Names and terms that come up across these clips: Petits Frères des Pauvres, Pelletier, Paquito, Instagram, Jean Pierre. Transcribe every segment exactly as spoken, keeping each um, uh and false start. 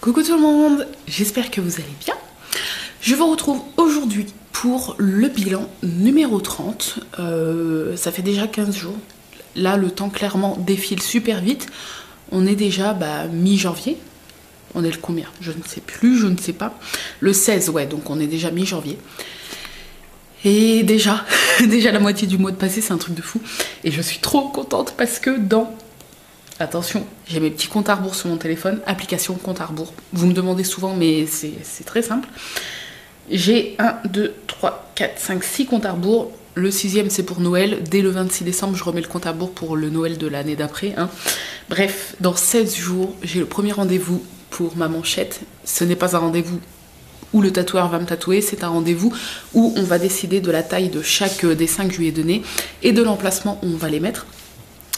Coucou tout le monde, j'espère que vous allez bien. Je vous retrouve aujourd'hui pour le bilan numéro trente. Euh, ça fait déjà quinze jours. Là, le temps clairement défile super vite. On est déjà bah, mi-janvier. On est le combien? Je ne sais plus, je ne sais pas. Le seize, ouais, donc on est déjà mi-janvier. Et déjà, déjà la moitié du mois de passé, c'est un truc de fou. Et je suis trop contente parce que dans... Attention, j'ai mes petits comptes à rebours sur mon téléphone, application compte à rebours. Vous me demandez souvent, mais c'est très simple. J'ai un, deux, trois, quatre, cinq, six comptes à rebours. Le sixième, c'est pour Noël. Dès le vingt-six décembre, je remets le compte à rebours pour le Noël de l'année d'après. Hein. Bref, dans seize jours, j'ai le premier rendez-vous pour ma manchette. Ce n'est pas un rendez-vous où le tatoueur va me tatouer, c'est un rendez-vous où on va décider de la taille de chaque des cinq juillet donnés et de l'emplacement où on va les mettre.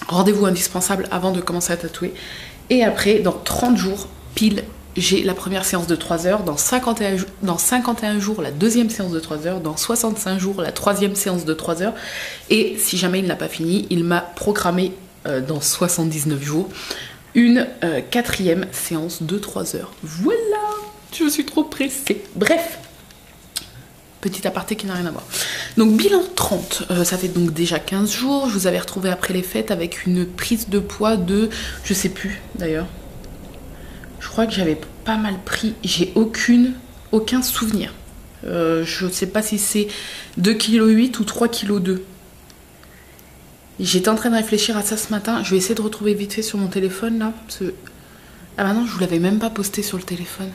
Rendez-vous indispensable avant de commencer à tatouer. Et après, dans trente jours, pile, j'ai la première séance de trois heures. Dans cinquante et un, dans cinquante et un jours, la deuxième séance de trois heures. Dans soixante-cinq jours, la troisième séance de trois heures. Et si jamais il n'a pas fini, il m'a programmé euh, dans soixante-dix-neuf jours une euh, quatrième séance de trois heures. Voilà, je suis trop pressée. Bref, petit aparté qui n'a rien à voir. Donc bilan trente, euh, ça fait donc déjà quinze jours. Je vous avais retrouvé après les fêtes avec une prise de poids de... Je sais plus d'ailleurs. Je crois que j'avais pas mal pris. J'ai aucune, aucun souvenir. Euh, je sais pas si c'est deux virgule huit kilos ou trois virgule deux kilos. J'étais en train de réfléchir à ça ce matin. Je vais essayer de retrouver vite fait sur mon téléphone là. Parce que... Ah bah non, je vous l'avais même pas posté sur le téléphone.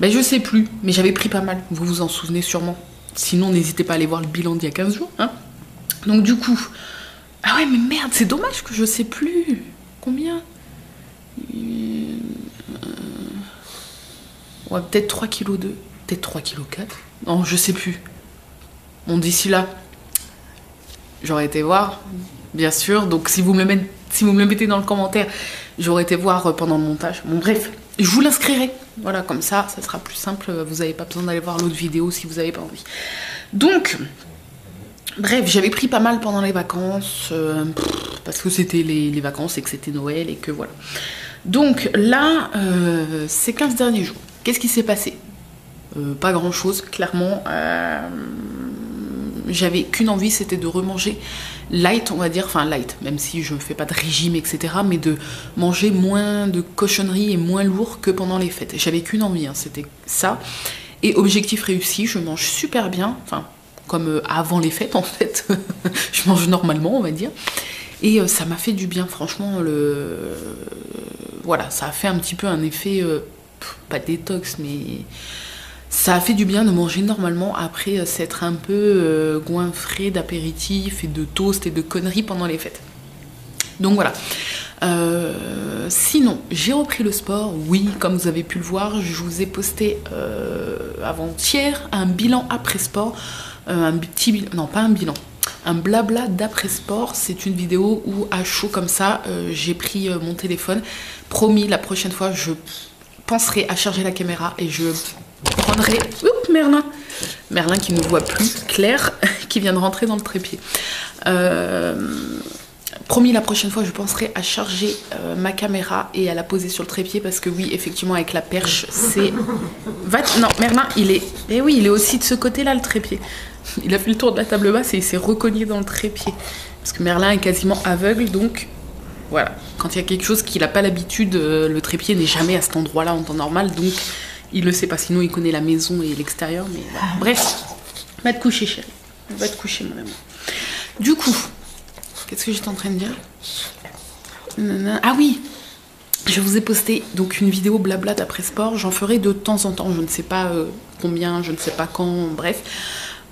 Ben je sais plus, mais j'avais pris pas mal. Vous vous en souvenez sûrement. Sinon, n'hésitez pas à aller voir le bilan d'il y a quinze jours. Hein. Donc du coup... Ah ouais, mais merde, c'est dommage que je sais plus. Combien euh... Ouais, peut-être trois virgule deux kilos. Peut-être trois virgule quatre kilos. Non, je sais plus. Bon, d'ici là, j'aurais été voir, bien sûr. Donc si vous me le mettez, si vous me le mettez dans le commentaire, j'aurais été voir pendant le montage. Bon, bref, je vous l'inscrirai. Voilà, comme ça, ça sera plus simple. Vous n'avez pas besoin d'aller voir l'autre vidéo si vous n'avez pas envie. Donc, bref, j'avais pris pas mal pendant les vacances. Euh, parce que c'était les, les vacances et que c'était Noël et que voilà. Donc là, euh, ces quinze derniers jours, qu'est-ce qui s'est passé? euh, Pas grand-chose, clairement. Euh, j'avais qu'une envie, c'était de remanger light, on va dire. Enfin, light, même si je ne fais pas de régime, et cetera. Mais de manger moins de cochonneries et moins lourd que pendant les fêtes. J'avais qu'une envie, hein, c'était ça. Et objectif réussi, je mange super bien. Enfin, comme avant les fêtes, en fait. Je mange normalement, on va dire. Et ça m'a fait du bien, franchement. Le... Voilà, ça a fait un petit peu un effet... Euh, pas détox, mais... Ça a fait du bien de manger normalement après euh, s'être un peu euh, goinfré d'apéritifs et de toasts et de conneries pendant les fêtes. Donc voilà. Euh, sinon, j'ai repris le sport. Oui, comme vous avez pu le voir, je vous ai posté euh, avant-hier un bilan après-sport. Euh, un petit bilan... Non, pas un bilan. Un blabla d'après-sport. C'est une vidéo où, à chaud comme ça, euh, j'ai pris euh, mon téléphone. Promis, la prochaine fois, je penserai à charger la caméra et je... prendrai... Oups, Merlin Merlin qui ne voit plus, Claire, qui vient de rentrer dans le trépied. Euh... Promis, la prochaine fois, je penserai à charger euh, ma caméra et à la poser sur le trépied parce que oui, effectivement, avec la perche, c'est... Va... Non, Merlin, il est... Eh oui, il est aussi de ce côté-là, le trépied. Il a fait le tour de la table basse et il s'est recogné dans le trépied. Parce que Merlin est quasiment aveugle, donc... Voilà. Quand il y a quelque chose qu'il n'a pas l'habitude, euh, le trépied n'est jamais à cet endroit-là en temps normal, donc... Il le sait pas, sinon il connaît la maison et l'extérieur, mais voilà. Bref, va te coucher, chérie. Va te coucher, mon amour. Du coup, qu'est-ce que j'étais en train de dire? Nanana. Ah oui, je vous ai posté donc une vidéo blabla d'après sport. J'en ferai de temps en temps. Je ne sais pas euh, combien, je ne sais pas quand, bref.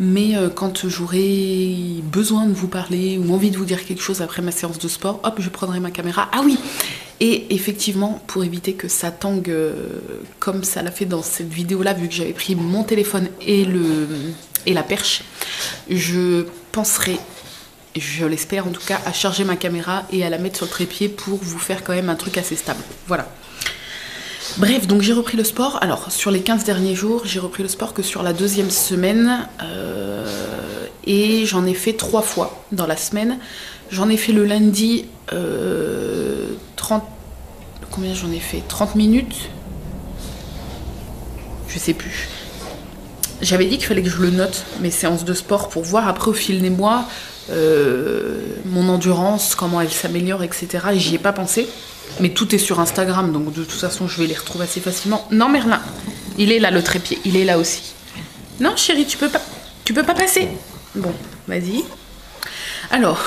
Mais euh, quand j'aurai besoin de vous parler ou envie de vous dire quelque chose après ma séance de sport, hop, je prendrai ma caméra. Ah oui! Et effectivement, pour éviter que ça tangue euh, comme ça l'a fait dans cette vidéo-là, vu que j'avais pris mon téléphone et, le, et la perche, je penserai, je l'espère en tout cas, à charger ma caméra et à la mettre sur le trépied pour vous faire quand même un truc assez stable. Voilà. Bref, donc j'ai repris le sport. Alors, sur les quinze derniers jours, j'ai repris le sport que sur la deuxième semaine. Euh, et j'en ai fait trois fois dans la semaine. J'en ai fait le lundi euh, trente... Combien j'en ai fait, trente minutes? Je sais plus. J'avais dit qu'il fallait que je le note, mes séances de sport, pour voir après au fil des mois euh, mon endurance, comment elle s'améliore, et cetera. Et j'y ai pas pensé. Mais tout est sur Instagram, donc de toute façon je vais les retrouver assez facilement. Non Merlin, il est là le trépied, il est là aussi. Non chérie, tu peux pas, tu peux pas passer. Bon, vas-y. Alors,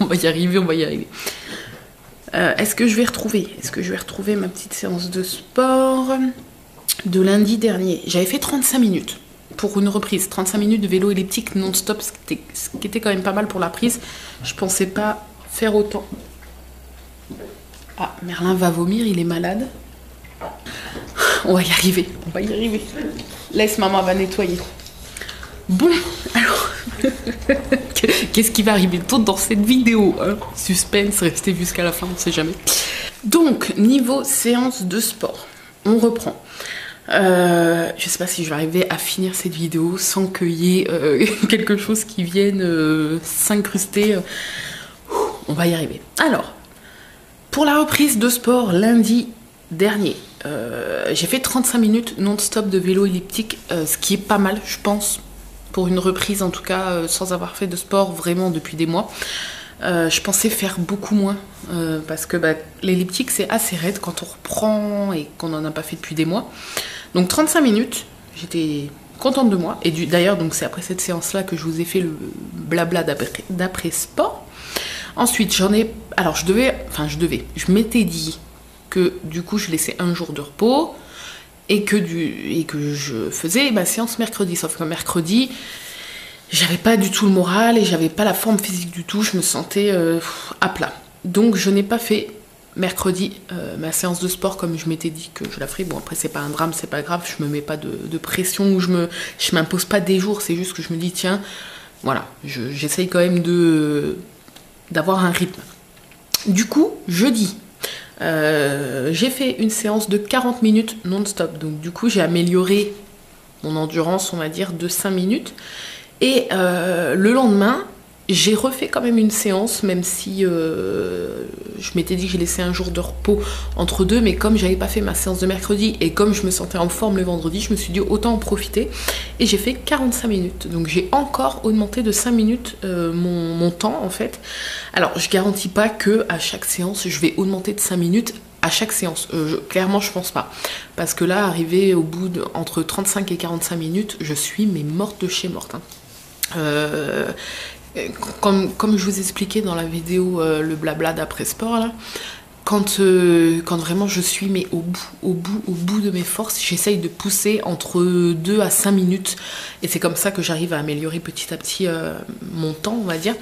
on va y arriver, on va y arriver. Euh, Est-ce que je vais retrouver Est-ce que je vais retrouver ma petite séance de sport de lundi dernier? J'avais fait trente-cinq minutes. Pour une reprise, trente-cinq minutes de vélo elliptique non-stop, ce, ce qui était quand même pas mal pour la prise. Je pensais pas faire autant. Ah, Merlin va vomir, il est malade. On va y arriver, on va y arriver. Laisse maman, va nettoyer. Bon, alors, qu'est-ce qui va arriver d'autre dans cette vidéo, hein? Suspense, restez jusqu'à la fin, on ne sait jamais. Donc, niveau séance de sport, on reprend. Euh, je sais pas si je vais arriver à finir cette vidéo sans qu'il y ait euh, quelque chose qui vienne euh, s'incruster. On va y arriver. Alors, pour la reprise de sport lundi dernier, euh, j'ai fait trente-cinq minutes non-stop de vélo elliptique, euh, ce qui est pas mal, je pense, pour une reprise en tout cas, euh, sans avoir fait de sport vraiment depuis des mois. Euh, je pensais faire beaucoup moins euh, parce que bah, l'elliptique c'est assez raide quand on reprend et qu'on n'en a pas fait depuis des mois. Donc trente-cinq minutes, j'étais contente de moi. Et d'ailleurs donc c'est après cette séance là que je vous ai fait le blabla d'après sport. Ensuite j'en ai, alors je devais, enfin je devais, je m'étais dit que du coup je laissais un jour de repos et que, du, et que je faisais ma séance mercredi, sauf que mercredi j'avais pas du tout le moral et j'avais pas la forme physique du tout, je me sentais euh, à plat. Donc je n'ai pas fait mercredi euh, ma séance de sport comme je m'étais dit que je la ferais. Bon après c'est pas un drame, c'est pas grave, je me mets pas de, de pression ou je me je m'impose pas des jours, c'est juste que je me dis tiens, voilà, j'essaye je, quand même de d'avoir un rythme. Du coup, jeudi, euh, j'ai fait une séance de quarante minutes non-stop. Donc du coup j'ai amélioré mon endurance, on va dire, de cinq minutes. Et euh, le lendemain, j'ai refait quand même une séance, même si euh, je m'étais dit que j'ai laissé un jour de repos entre deux, mais comme j'avais pas fait ma séance de mercredi et comme je me sentais en forme le vendredi, je me suis dit autant en profiter et j'ai fait quarante-cinq minutes. Donc j'ai encore augmenté de cinq minutes euh, mon, mon temps en fait. Alors je garantis pas que à chaque séance je vais augmenter de cinq minutes. À chaque séance, euh, je, clairement je pense pas, parce que là arrivé au bout de, entre trente-cinq et quarante-cinq minutes, je suis mais morte de chez morte, hein. Euh, comme, comme je vous expliquais dans la vidéo euh, le blabla d'après sport là, quand, euh, quand vraiment je suis mais au bout, au bout, au bout de mes forces, j'essaye de pousser entre deux à cinq minutes et c'est comme ça que j'arrive à améliorer petit à petit euh, mon temps, on va dire.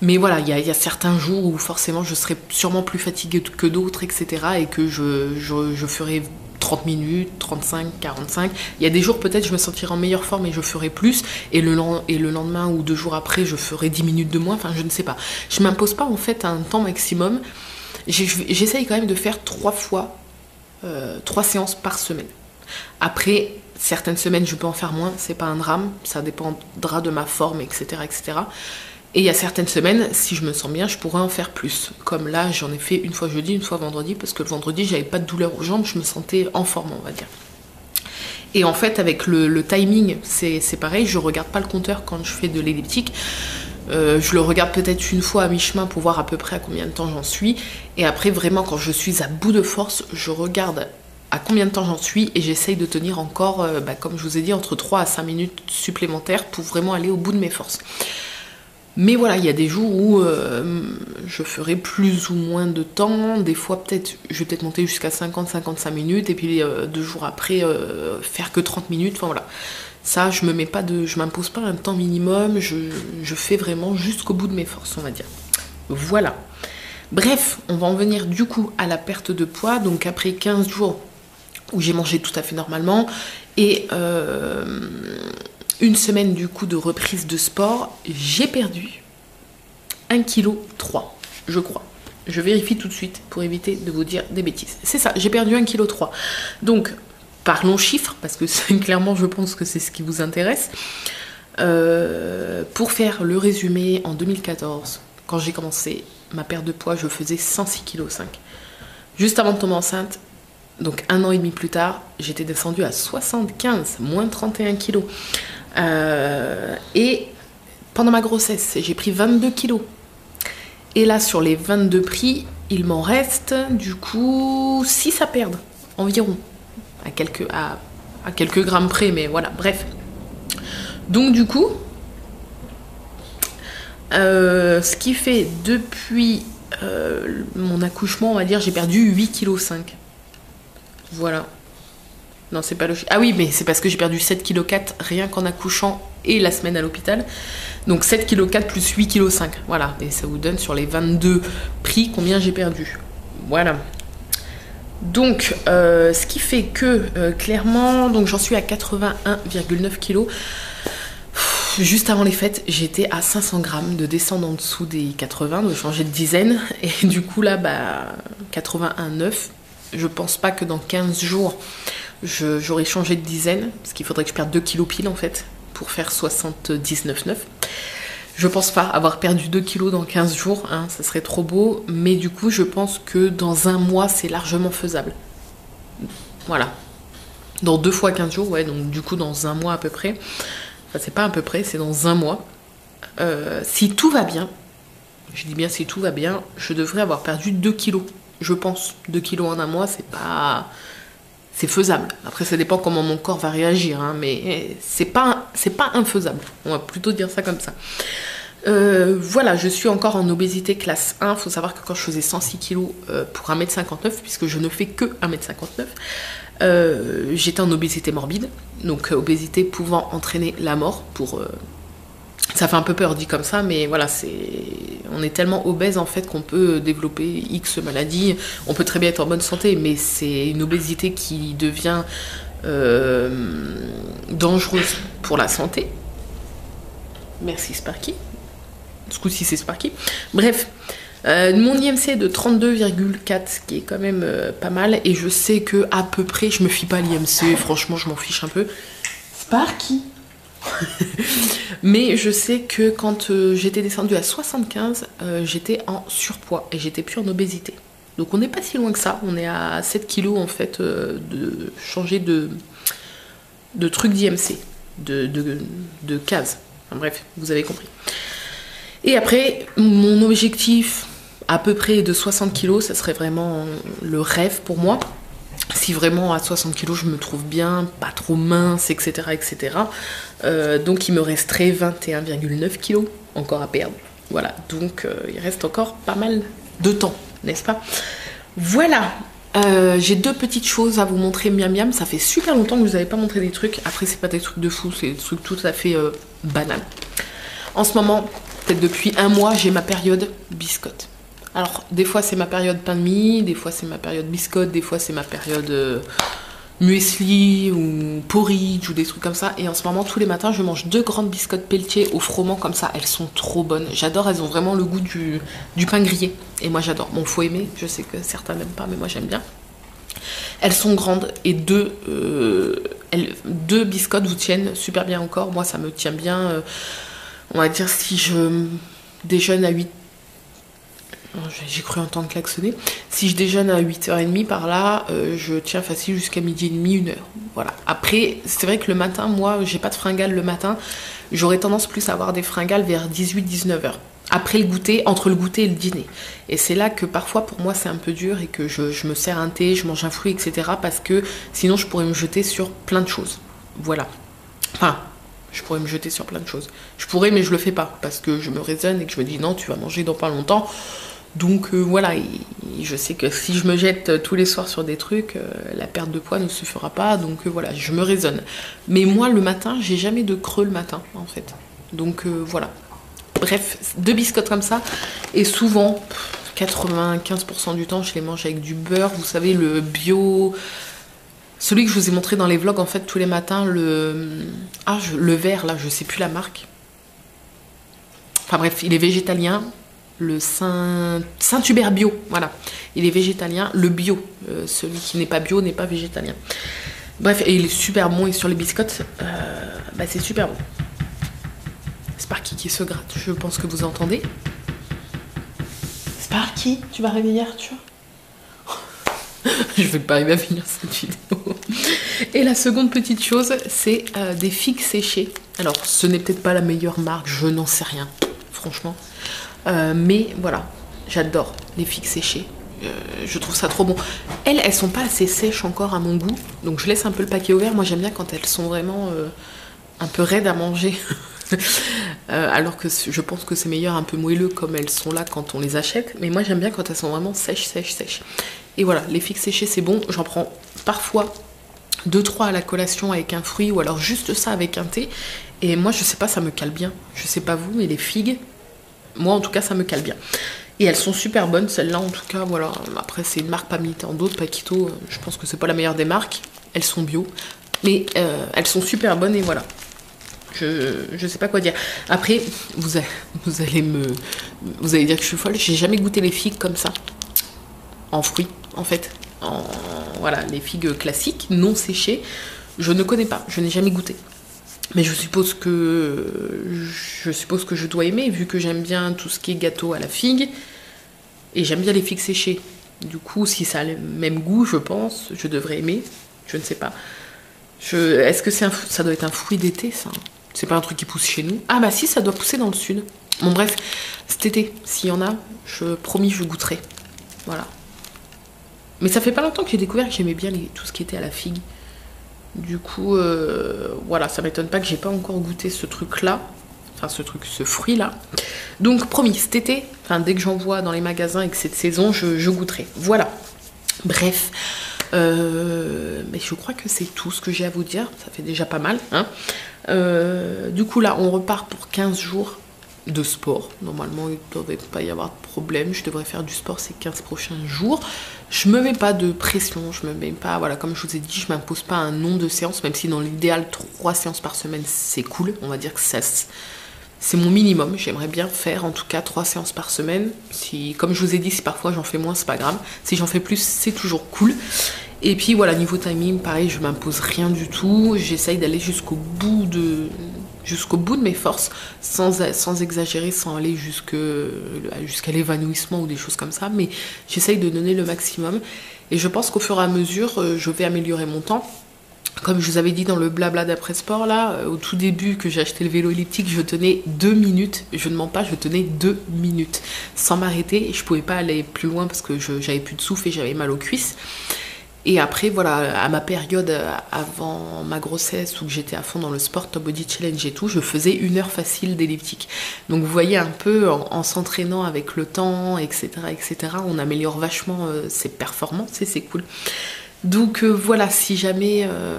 Mais voilà, il y, y a certains jours où forcément je serai sûrement plus fatiguée que d'autres, et cetera. Et que je, je, je ferai trente minutes, trente-cinq, quarante-cinq. Il y a des jours peut-être je me sentirai en meilleure forme et je ferai plus. Et le, et le lendemain ou deux jours après, je ferai dix minutes de moins. Enfin, je ne sais pas. Je ne m'impose pas en fait un temps maximum. J'essaye quand même de faire trois fois, euh, trois séances par semaine. Après, certaines semaines, je peux en faire moins. C'est pas un drame. Ça dépendra de ma forme, et cetera, et cetera. Et il y a certaines semaines, si je me sens bien, je pourrais en faire plus. Comme là, j'en ai fait une fois jeudi, une fois vendredi, parce que le vendredi, j'avais pas de douleur aux jambes, je me sentais en forme, on va dire. Et en fait, avec le, le timing, c'est pareil, je regarde pas le compteur quand je fais de l'elliptique. Euh, je le regarde peut-être une fois à mi-chemin pour voir à peu près à combien de temps j'en suis. Et après, vraiment, quand je suis à bout de force, je regarde à combien de temps j'en suis et j'essaye de tenir encore, euh, bah, comme je vous ai dit, entre trois à cinq minutes supplémentaires pour vraiment aller au bout de mes forces. Mais voilà, il y a des jours où euh, je ferai plus ou moins de temps. Des fois, peut-être, je vais peut-être monter jusqu'à cinquante, cinquante-cinq minutes. Et puis, euh, deux jours après, euh, faire que trente minutes. Enfin, voilà. Ça, je me mets pas de, je m'impose pas un temps minimum. Je, je fais vraiment jusqu'au bout de mes forces, on va dire. Voilà. Bref, on va en venir du coup à la perte de poids. Donc, après quinze jours où j'ai mangé tout à fait normalement. Et... Euh, une semaine du coup de reprise de sport, j'ai perdu un virgule trois kilos, je crois. Je vérifie tout de suite pour éviter de vous dire des bêtises. C'est ça, j'ai perdu un virgule trois kilos. Donc, parlons chiffres, parce que clairement je pense que c'est ce qui vous intéresse. Euh, pour faire le résumé, en deux mille quatorze, quand j'ai commencé ma perte de poids, je faisais cent six virgule cinq kilos. Juste avant de tomber enceinte, donc un an et demi plus tard, j'étais descendue à soixante-quinze, moins trente et un kilos. Euh, et pendant ma grossesse, j'ai pris vingt-deux kilos. Et là, sur les vingt-deux pris, il m'en reste du coup six à perdre, environ, à quelques, à, à quelques grammes près, mais voilà, bref. Donc du coup, euh, ce qui fait depuis euh, mon accouchement, on va dire, j'ai perdu huit virgule cinq kilos. Voilà. Non, c'est pas logique. Ah oui, mais c'est parce que j'ai perdu sept virgule quatre kilos rien qu'en accouchant et la semaine à l'hôpital. Donc sept virgule quatre kilos plus huit virgule cinq kilos. Voilà. Et ça vous donne sur les vingt-deux pris combien j'ai perdu. Voilà. Donc, euh, ce qui fait que, euh, clairement, donc j'en suis à quatre-vingt-un virgule neuf kilos. Juste avant les fêtes, j'étais à cinq cents grammes, de descendre en dessous des quatre-vingts, de changer de dizaine. Et du coup, là, bah, quatre-vingt-un virgule neuf. Je pense pas que dans quinze jours, j'aurai changé de dizaine. Parce qu'il faudrait que je perde deux kilos pile, en fait, pour faire soixante-dix-neuf virgule neuf. Je pense pas avoir perdu deux kilos dans quinze jours, hein, ça serait trop beau. Mais du coup, je pense que dans un mois, c'est largement faisable. Voilà. Dans deux fois quinze jours, ouais, donc du coup, dans un mois à peu près. Enfin, c'est pas à peu près, c'est dans un mois. Euh, si tout va bien, je dis bien si tout va bien, je devrais avoir perdu deux kilos. Je pense, deux kilos en un mois, c'est pas... c'est faisable. Après, ça dépend comment mon corps va réagir, hein, mais c'est pas, c'est pas infaisable. On va plutôt dire ça comme ça. Euh, voilà, je suis encore en obésité classe un. Il faut savoir que quand je faisais cent six kilos euh, pour un mètre cinquante-neuf, puisque je ne fais que un mètre cinquante-neuf, euh, j'étais en obésité morbide. Donc, euh, obésité pouvant entraîner la mort pour... Euh, ça fait un peu peur dit comme ça, mais voilà, c'est... on est tellement obèse en fait qu'on peut développer X maladies. On peut très bien être en bonne santé, mais c'est une obésité qui devient euh, dangereuse pour la santé. Merci Sparky. Ce coup-ci, c'est Sparky. Bref, euh, mon I M C est de trente-deux virgule quatre, ce qui est quand même euh, pas mal. Et je sais que à peu près, je me fie pas à l'I M C. Franchement, je m'en fiche un peu. Sparky. Mais je sais que quand euh, j'étais descendue à soixante-quinze, euh, j'étais en surpoids et j'étais plus en obésité. Donc on n'est pas si loin que ça, on est à sept kilos en fait euh, de changer de, de truc d'I M C, de, de, de case. Enfin, bref, vous avez compris. Et après, mon objectif à peu près de soixante kilos, ça serait vraiment le rêve pour moi. Si vraiment à soixante kilos je me trouve bien, pas trop mince, et cetera et cetera. Euh, donc il me resterait vingt et un virgule neuf kilos encore à perdre. Voilà, donc euh, il reste encore pas mal de temps, n'est-ce pas? Voilà, euh, j'ai deux petites choses à vous montrer, miam miam. Ça fait super longtemps que je vous avais pas montré des trucs. Après, c'est pas des trucs de fou, c'est des trucs tout à fait euh, banals. En ce moment, peut-être depuis un mois, j'ai ma période biscotte. Alors, des fois, c'est ma période pain de mie, des fois, c'est ma période biscotte, des fois, c'est ma période euh, muesli ou porridge ou des trucs comme ça. Et en ce moment, tous les matins, je mange deux grandes biscottes Pelletier au froment comme ça. Elles sont trop bonnes. J'adore, elles ont vraiment le goût du, du pain grillé. Et moi, j'adore. Bon, faut aimer. Je sais que certains n'aiment pas, mais moi, j'aime bien. Elles sont grandes et deux, euh, elles, deux biscottes vous tiennent super bien encore. Moi, ça me tient bien. Euh, on va dire si je déjeune à huit heures. J'ai cru entendre klaxonner. Si je déjeune à huit heures trente par là, euh, je tiens facile jusqu'à midi et demi, une heure. Voilà. Après, c'est vrai que le matin, moi, j'ai pas de fringales le matin. J'aurais tendance plus à avoir des fringales vers dix-huit à dix-neuf heures. Après le goûter, entre le goûter et le dîner. Et c'est là que parfois, pour moi, c'est un peu dur et que je, je me sers un thé, je mange un fruit, et cetera. Parce que sinon, je pourrais me jeter sur plein de choses. Voilà. Enfin... Je pourrais me jeter sur plein de choses. Je pourrais, mais je le fais pas. Parce que je me raisonne et que je me dis non, tu vas manger dans pas longtemps. Donc euh, voilà. Et, et je sais que si je me jette tous les soirs sur des trucs, euh, la perte de poids ne se fera pas. Donc euh, voilà, je me raisonne. Mais moi, le matin, j'ai jamais de creux le matin, en fait. Donc euh, voilà. Bref, deux biscottes comme ça. Et souvent, quatre-vingt-quinze pour cent du temps, je les mange avec du beurre. Vous savez, le bio. Celui que je vous ai montré dans les vlogs, en fait, tous les matins, le... Ah, je... le vert, là, je sais plus la marque. Enfin bref, il est végétalien. Le Saint... Saint-Hubert bio, voilà. Il est végétalien, le bio. Euh, celui qui n'est pas bio n'est pas végétalien. Bref, et il est super bon. Et sur les biscottes, euh, bah, c'est super bon. Sparky qui se gratte, je pense que vous entendez. Sparky, tu vas réveiller Arthur. Je vais pas arriver à finir cette vidéo. Et la seconde petite chose, c'est euh, des figues séchées. Alors, ce n'est peut-être pas la meilleure marque, je n'en sais rien, franchement. Euh, mais voilà, j'adore les figues séchées. Euh, je trouve ça trop bon. Elles, elles sont pas assez sèches encore à mon goût. Donc, je laisse un peu le paquet ouvert. Moi, j'aime bien quand elles sont vraiment euh, un peu raides à manger. euh, alors que je pense que c'est meilleur un peu moelleux comme elles sont là quand on les achète. Mais moi, j'aime bien quand elles sont vraiment sèches, sèches, sèches. Et voilà, les figues séchées, c'est bon. J'en prends parfois deux trois à la collation avec un fruit ou alors juste ça avec un thé. Et moi, je sais pas, ça me cale bien. Je sais pas vous, mais les figues, moi en tout cas, ça me cale bien. Et elles sont super bonnes, celles-là en tout cas, voilà. Après, c'est une marque pas militée en d'autres, Paquito, je pense que c'est pas la meilleure des marques. Elles sont bio, mais euh, elles sont super bonnes et voilà. Je, je sais pas quoi dire. Après, vous, a, vous allez me... Vous allez dire que je suis folle, j'ai jamais goûté les figues comme ça. En fruits, en fait. En, voilà, les figues classiques, non séchées. Je ne connais pas, je n'ai jamais goûté. Mais je suppose que je suppose que je dois aimer, vu que j'aime bien tout ce qui est gâteau à la figue. Et j'aime bien les figues séchées. Du coup, si ça a le même goût, je pense, je devrais aimer. Je ne sais pas. Est-ce que c'est un, ça doit être un fruit d'été, ça? C'est pas un truc qui pousse chez nous. Ah bah si, ça doit pousser dans le sud. Bon bref, cet été, s'il y en a, je promis, je goûterai. Voilà. Mais ça fait pas longtemps que j'ai découvert que j'aimais bien les, tout ce qui était à la figue. Du coup, euh, voilà, ça m'étonne pas que j'ai pas encore goûté ce truc-là. Enfin, ce truc, ce fruit-là. Donc, promis, cet été, enfin, dès que j'en vois dans les magasins et que c'est de saison, je, je goûterai. Voilà. Bref. Euh, mais je crois que c'est tout ce que j'ai à vous dire. Ça fait déjà pas mal, hein. Euh, du coup, là, on repart pour quinze jours de sport. Normalement, il ne devrait pas y avoir de problème. Je devrais faire du sport ces quinze prochains jours. Je me mets pas de pression, je me mets pas, voilà, comme je vous ai dit, je m'impose pas un nombre de séances, même si dans l'idéal, trois séances par semaine, c'est cool. On va dire que ça, c'est mon minimum. J'aimerais bien faire, en tout cas, trois séances par semaine. Si, comme je vous ai dit, si parfois j'en fais moins, c'est pas grave. Si j'en fais plus, c'est toujours cool. Et puis, voilà, niveau timing, pareil, je m'impose rien du tout. J'essaye d'aller jusqu'au bout de... jusqu'au bout de mes forces, sans, sans exagérer, sans aller jusque, jusqu'à l'évanouissement ou des choses comme ça, mais j'essaye de donner le maximum, et je pense qu'au fur et à mesure, je vais améliorer mon temps. Comme je vous avais dit dans le blabla d'après-sport, là, au tout début que j'ai acheté le vélo elliptique, je tenais deux minutes, je ne mens pas, je tenais deux minutes, sans m'arrêter, et je pouvais pas aller plus loin parce que j'avais plus de souffle et j'avais mal aux cuisses. Et après, voilà, à ma période avant ma grossesse où j'étais à fond dans le sport, Top Body Challenge et tout, je faisais une heure facile d'elliptique. Donc vous voyez un peu, en, en s'entraînant avec le temps, et cetera, et cetera, on améliore vachement euh, ses performances et c'est cool. Donc euh, voilà, si jamais, euh,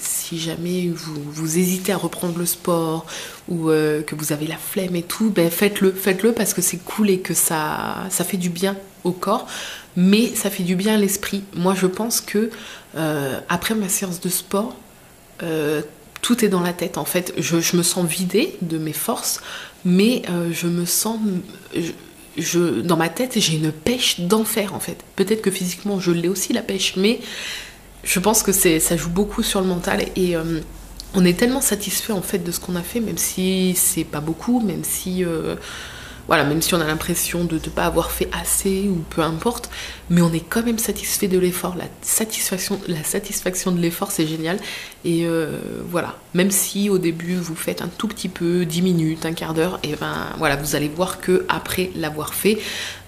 si jamais vous, vous hésitez à reprendre le sport ou euh, que vous avez la flemme et tout, ben faites-le, faites-le parce que c'est cool et que ça, ça fait du bien au corps. Mais ça fait du bien à l'esprit. Moi, je pense que euh, après ma séance de sport, euh, tout est dans la tête. En fait, je, je me sens vidée de mes forces, mais euh, je me sens... Je, je, dans ma tête, j'ai une pêche d'enfer, en fait. Peut-être que physiquement, je l'ai aussi, la pêche, mais je pense que ça joue beaucoup sur le mental. Et euh, on est tellement satisfait, en fait, de ce qu'on a fait, même si c'est pas beaucoup, même si... Euh, Voilà, même si on a l'impression de ne pas avoir fait assez ou peu importe, mais on est quand même satisfait de l'effort. La satisfaction, la satisfaction de l'effort, c'est génial. Et euh, voilà, même si au début vous faites un tout petit peu, dix minutes, un quart d'heure, et ben voilà, vous allez voir que après l'avoir fait,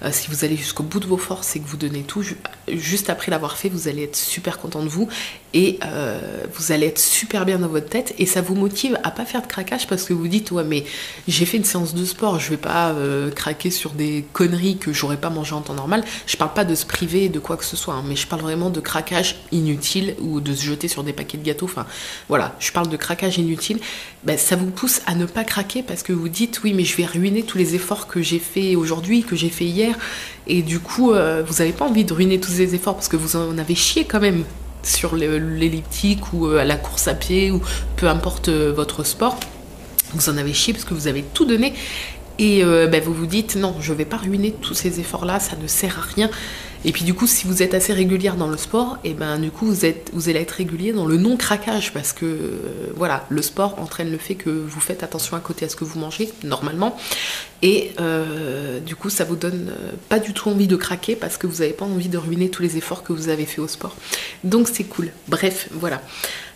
euh, si vous allez jusqu'au bout de vos forces et que vous donnez tout, juste après l'avoir fait, vous allez être super content de vous et euh, vous allez être super bien dans votre tête et ça vous motive à pas faire de craquage parce que vous dites ouais mais j'ai fait une séance de sport, je vais pas euh, craquer sur des conneries que j'aurais pas mangé en temps normal. Je parle pas de se priver de quoi que ce soit, hein, mais je parle vraiment de craquage inutile ou de se jeter sur des paquets de gâteaux. Enfin, voilà, je parle de craquage inutile. Ben, ça vous pousse à ne pas craquer parce que vous dites oui, mais je vais ruiner tous les efforts que j'ai fait aujourd'hui, que j'ai fait hier, et du coup, euh, vous avez pas envie de ruiner tous les efforts parce que vous en avez chié quand même sur l'elliptique ou à la course à pied ou peu importe votre sport. Vous en avez chié parce que vous avez tout donné. Et euh, bah, vous vous dites, non, je ne vais pas ruiner tous ces efforts-là, ça ne sert à rien. Et puis du coup, si vous êtes assez régulière dans le sport, et ben du coup vous, êtes, vous allez être régulier dans le non-craquage, parce que euh, voilà, le sport entraîne le fait que vous faites attention à côté à ce que vous mangez, normalement, et euh, du coup ça vous donne pas du tout envie de craquer, parce que vous n'avez pas envie de ruiner tous les efforts que vous avez fait au sport. Donc c'est cool. Bref, voilà.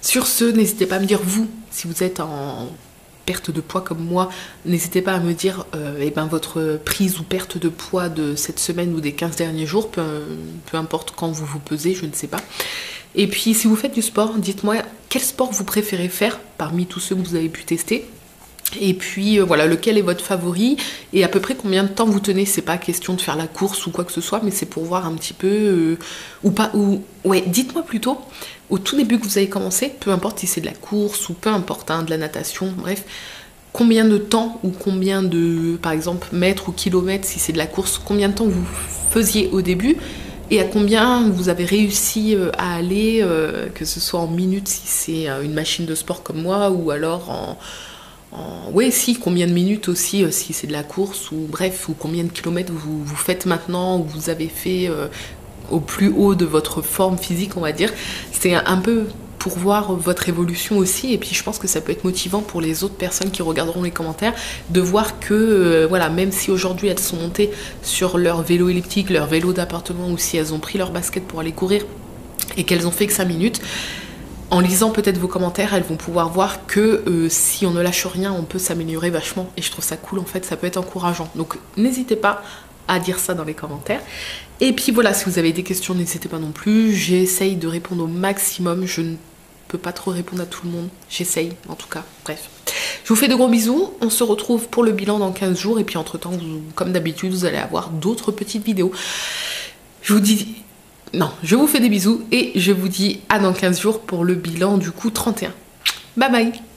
Sur ce, n'hésitez pas à me dire, vous, si vous êtes en perte de poids comme moi, n'hésitez pas à me dire euh, eh ben, votre prise ou perte de poids de cette semaine ou des quinze derniers jours, peu, peu importe quand vous vous pesez, je ne sais pas. Et puis si vous faites du sport, dites-moi quel sport vous préférez faire parmi tous ceux que vous avez pu tester. Et puis euh, voilà, lequel est votre favori et à peu près combien de temps vous tenez. C'est pas question de faire la course ou quoi que ce soit, mais c'est pour voir un petit peu euh, ou pas, ou ouais, dites-moi plutôt au tout début que vous avez commencé, peu importe si c'est de la course ou peu importe, hein, de la natation, bref, combien de temps ou combien de, par exemple, mètres ou kilomètres si c'est de la course, combien de temps vous faisiez au début et à combien vous avez réussi à aller, euh, que ce soit en minutes si c'est une machine de sport comme moi, ou alors en En... oui, si, combien de minutes aussi, euh, si c'est de la course, ou bref, ou combien de kilomètres vous, vous faites maintenant, ou vous avez fait euh, au plus haut de votre forme physique, on va dire. C'est un, un peu pour voir votre évolution aussi, et puis je pense que ça peut être motivant pour les autres personnes qui regarderont les commentaires, de voir que, euh, voilà, même si aujourd'hui elles sont montées sur leur vélo elliptique, leur vélo d'appartement, ou si elles ont pris leur basket pour aller courir, et qu'elles ont fait que cinq minutes... en lisant peut-être vos commentaires, elles vont pouvoir voir que euh, si on ne lâche rien, on peut s'améliorer vachement. Et je trouve ça cool, en fait, ça peut être encourageant. Donc n'hésitez pas à dire ça dans les commentaires. Et puis voilà, si vous avez des questions, n'hésitez pas non plus. J'essaye de répondre au maximum. Je ne peux pas trop répondre à tout le monde. J'essaye, en tout cas. Bref. Je vous fais de gros bisous. On se retrouve pour le bilan dans quinze jours. Et puis entre-temps, vous, comme d'habitude, vous allez avoir d'autres petites vidéos. Je vous dis... Non, je vous fais des bisous et je vous dis à dans quinze jours pour le bilan du coup trente et un. Bye bye!